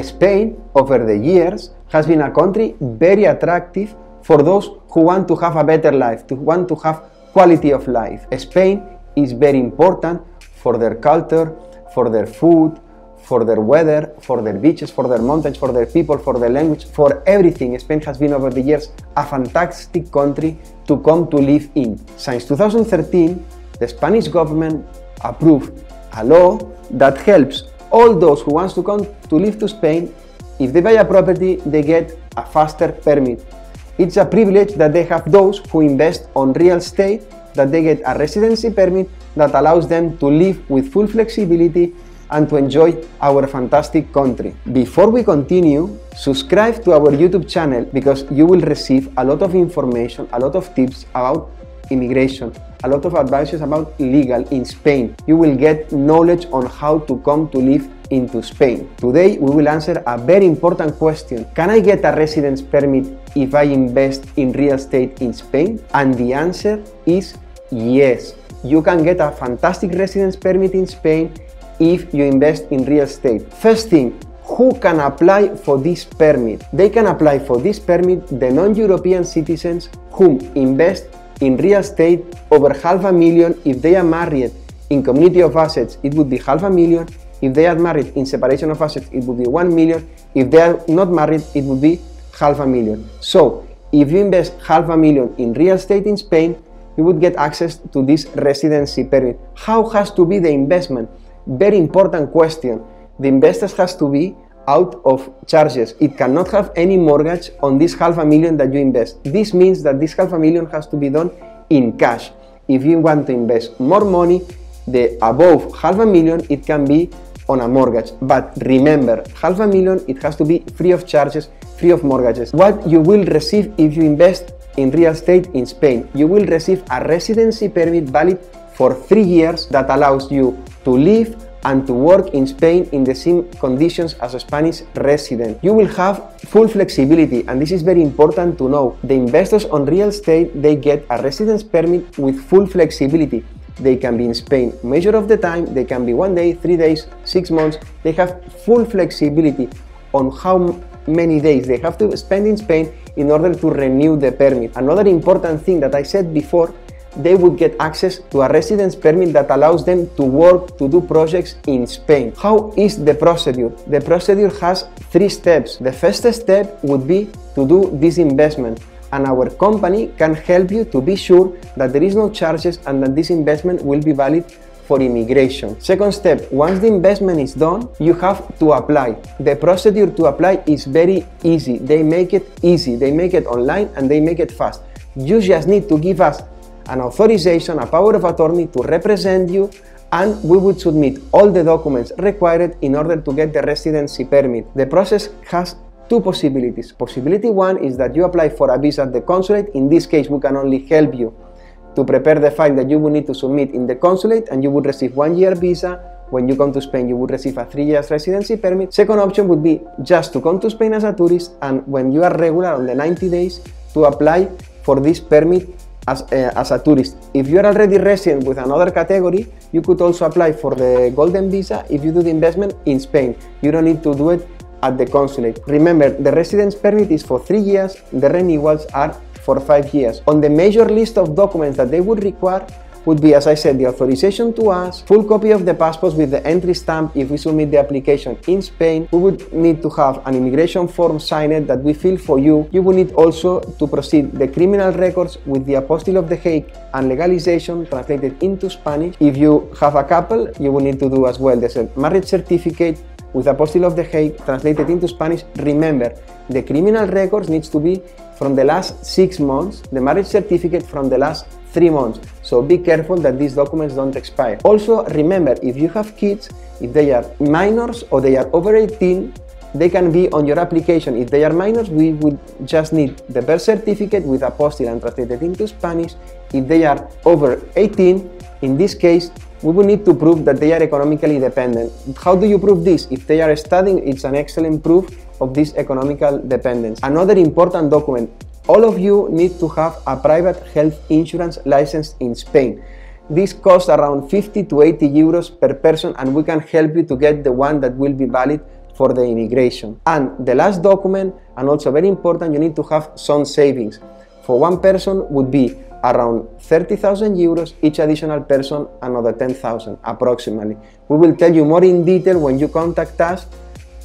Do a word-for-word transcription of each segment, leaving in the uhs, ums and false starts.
Spain, over the years, has been a country very attractive for those who want to have a better life, to want to have quality of life. Spain is very important for their culture, for their food, for their weather, for their beaches, for their mountains, for their people, for their language, for everything. Spain has been over the years a fantastic country to come to live in. Since two thousand thirteen, the Spanish government approved a law that helps all those who want to come to live to Spain. If they buy a property, they get a faster permit. It's a privilege that they have those who invest on real estate, that they get a residency permit that allows them to live with full flexibility and to enjoy our fantastic country. Before we continue, subscribe to our YouTube channel because you will receive a lot of information, a lot of tips about immigration, a lot of advices about legal in Spain. You will get knowledge on how to come to live into Spain. Today we will answer a very important question. Can I get a residence permit if I invest in real estate in Spain? And the answer is yes. You can get a fantastic residence permit in Spain if you invest in real estate. First thing, who can apply for this permit? They can apply for this permit the non-European citizens whom invest in real estate over half a million. If they are married in community of assets, it would be half a million. If they are married in separation of assets, it would be one million. If they are not married, it would be half a million. So if you invest half a million in real estate in Spain, you would get access to this residency permit. How has to be the investment? Very important question. The investors has to be out of charges. It cannot have any mortgage on this half a million that you invest. This means that this half a million has to be done in cash. If you want to invest more money, the above half a million, it can be on a mortgage. But remember, half a million, it has to be free of charges, free of mortgages. What you will receive if you invest in real estate in Spain? You will receive a residency permit valid for three years that allows you to live and to work in Spain in the same conditions as a Spanish resident. You will have full flexibility, and this is very important to know. The investors on real estate, they get a residence permit with full flexibility. They can be in Spain majority of the time, they can be one day, three days, six months. They have full flexibility on how many days they have to spend in Spain in order to renew the permit. Another important thing that I said before, they would get access to a residence permit that allows them to work, to do projects in Spain. How is the procedure? The procedure has three steps. The first step would be to do this investment, and our company can help you to be sure that there is no charges and that this investment will be valid for immigration. Second step, once the investment is done, you have to apply. The procedure to apply is very easy. They make it easy, they make it online, and they make it fast. You just need to give us an authorization, a power of attorney to represent you, and we would submit all the documents required in order to get the residency permit. The process has two possibilities. Possibility one is that you apply for a visa at the consulate. In this case, we can only help you to prepare the file that you will need to submit in the consulate, and you would receive one year visa. When you come to Spain, you would receive a three years residency permit. Second option would be just to come to Spain as a tourist, and when you are regular on the ninety days, to apply for this permit As, uh, as a tourist. If you are already resident with another category, you could also apply for the golden visa if you do the investment in Spain. You don't need to do it at the consulate. Remember, the residence permit is for three years, the renewals are for five years. On the major list of documents that they would require would be, as I said, the authorization to us, full copy of the passports with the entry stamp if we submit the application in Spain. We would need to have an immigration form signed that we fill for you. You would need also to proceed the criminal records with the apostille of the Hague and legalization translated into Spanish. If you have a couple, you will need to do as well the marriage certificate with apostille of the Hague translated into Spanish. Remember, the criminal records needs to be from the last six months, the marriage certificate from the last three months. So be careful that these documents don't expire. Also remember, if you have kids, if they are minors or they are over eighteen, they can be on your application. If they are minors, we would just need the birth certificate with apostille and translated into Spanish. If they are over eighteen, in this case, we will need to prove that they are economically dependent. How do you prove this? If they are studying, it's an excellent proof of this economical dependence. Another important document, all of you need to have a private health insurance license in Spain. This costs around fifty to eighty euros per person, and we can help you to get the one that will be valid for the immigration. And the last document, and also very important, you need to have some savings. For one person would be around thirty thousand euros, each additional person another ten thousand approximately. We will tell you more in detail when you contact us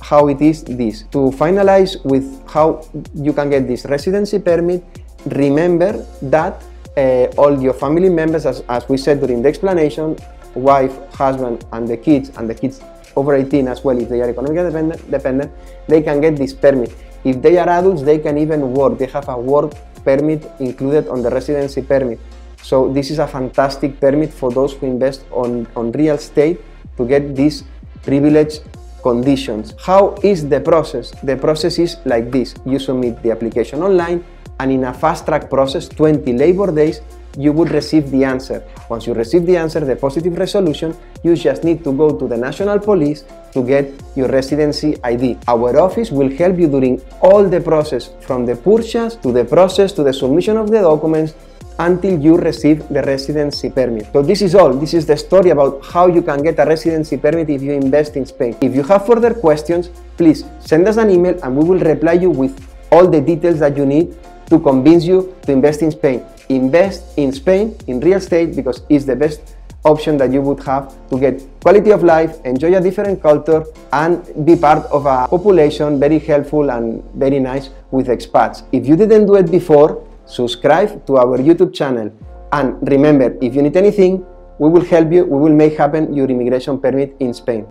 how it is this. To finalize with how you can get this residency permit, remember that uh, all your family members, as, as we said during the explanation, wife, husband and the kids, and the kids over eighteen as well if they are economically dependent, dependent they can get this permit. If they are adults, they can even work. They have a work permit included on the residency permit. So this is a fantastic permit for those who invest on, on real estate to get these privileged conditions. How is the process? The process is like this. You submit the application online, and in a fast-track process, twenty labor days, you would receive the answer. Once you receive the answer, the positive resolution, you just need to go to the national police to get your residency I D. Our office will help you during all the process, from the purchase to the process to the submission of the documents until you receive the residency permit. So this is all. This is the story about how you can get a residency permit if you invest in Spain. If you have further questions, please send us an email and we will reply you with all the details that you need to convince you to invest in Spain. Invest in Spain, in real estate, because it's the best option that you would have to get quality of life, enjoy a different culture, and be part of a population very helpful and very nice with expats. If you didn't do it before, subscribe to our YouTube channel. And remember, if you need anything, we will help you, we will make happen your immigration permit in Spain.